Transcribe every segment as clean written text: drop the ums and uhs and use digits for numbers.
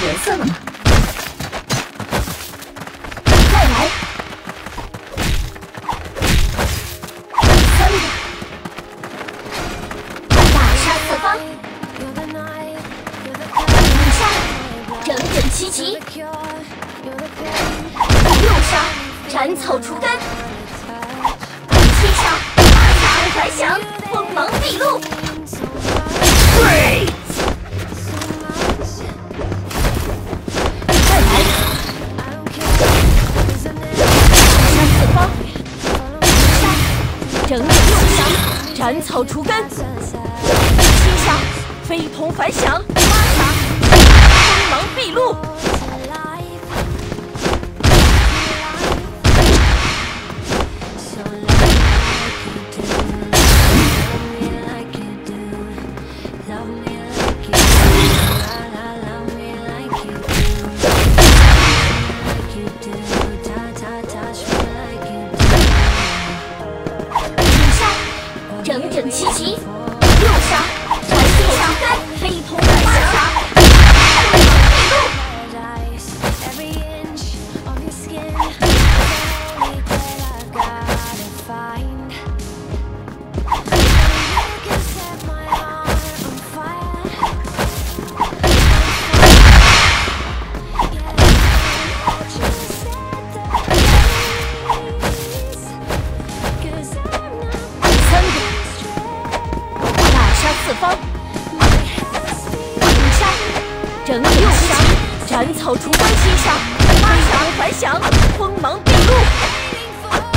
到颜色了吗？再来，三个，大杀四方，五杀，整整齐齐，六杀，斩草除根，七杀，八杀怀祥，锋芒毕露，对。 整理六杀，斩草除根；七杀，非同凡响；八杀，锋芒毕露；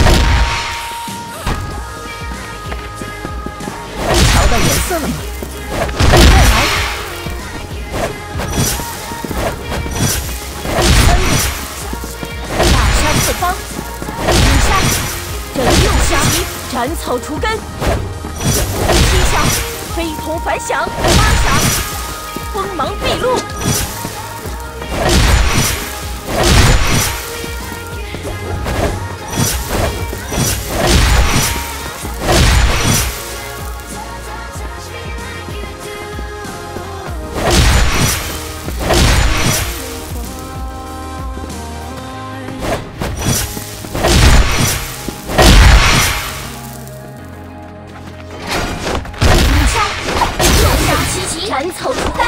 斩草除根。